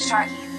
Sharky.